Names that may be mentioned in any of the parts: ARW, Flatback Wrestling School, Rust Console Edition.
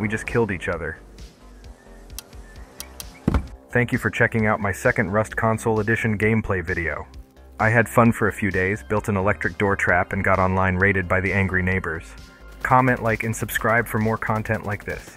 We just killed each other. Thank you for checking out my second Rust Console Edition gameplay video. I had fun for a few days, built an electric door trap, and got online raided by the angry neighbors. Comment, like, and subscribe for more content like this.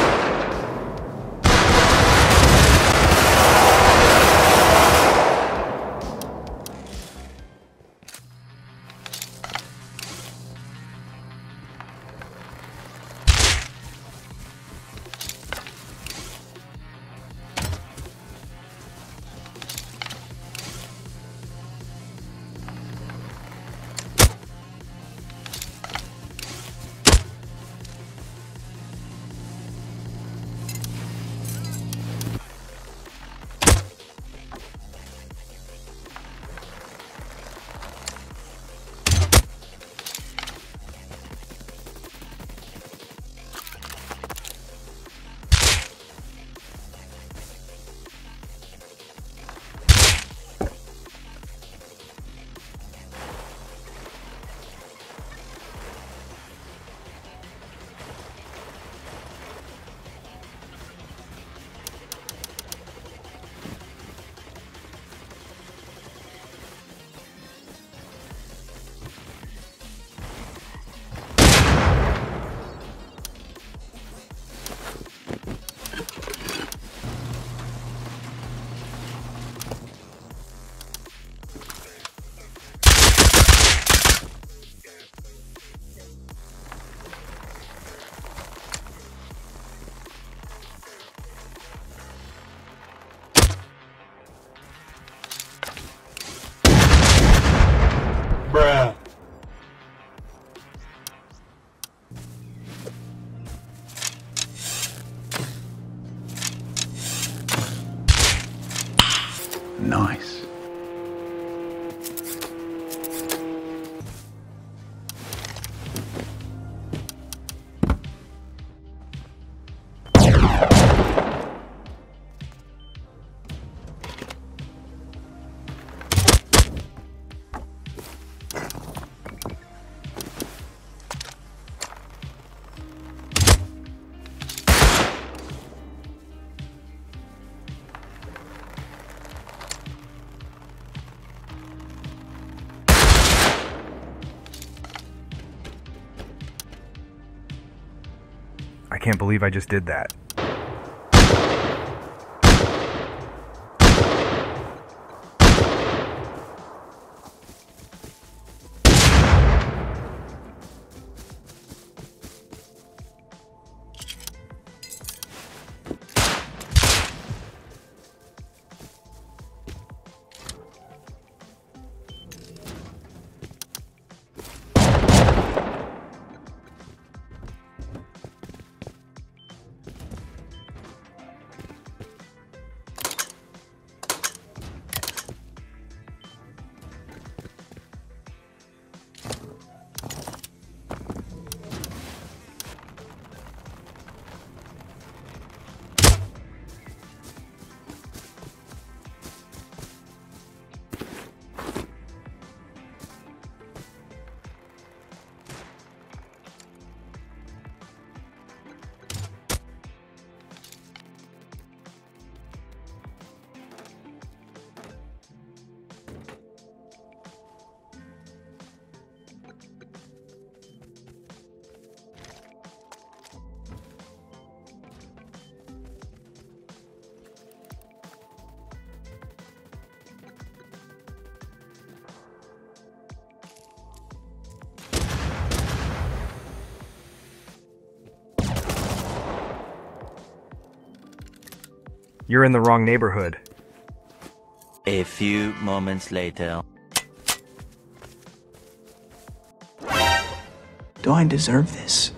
Nice. I can't believe I just did that. You're in the wrong neighborhood. A few moments later. Do I deserve this?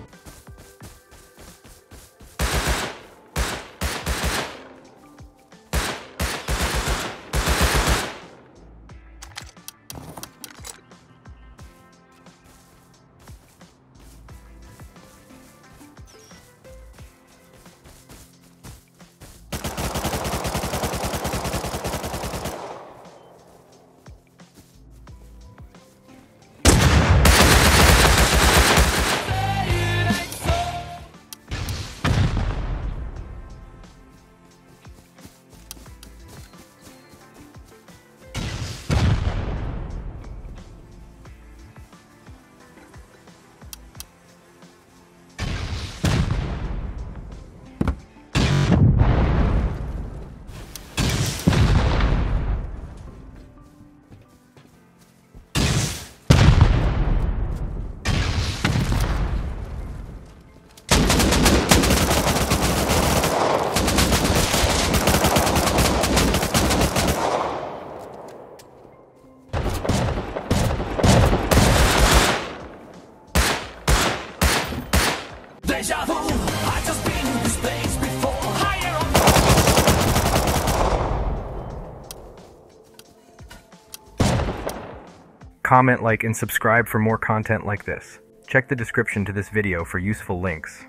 Comment, like, and subscribe for more content like this. Check the description to this video for useful links.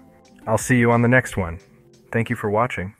I'll see you on the next one. Thank you for watching.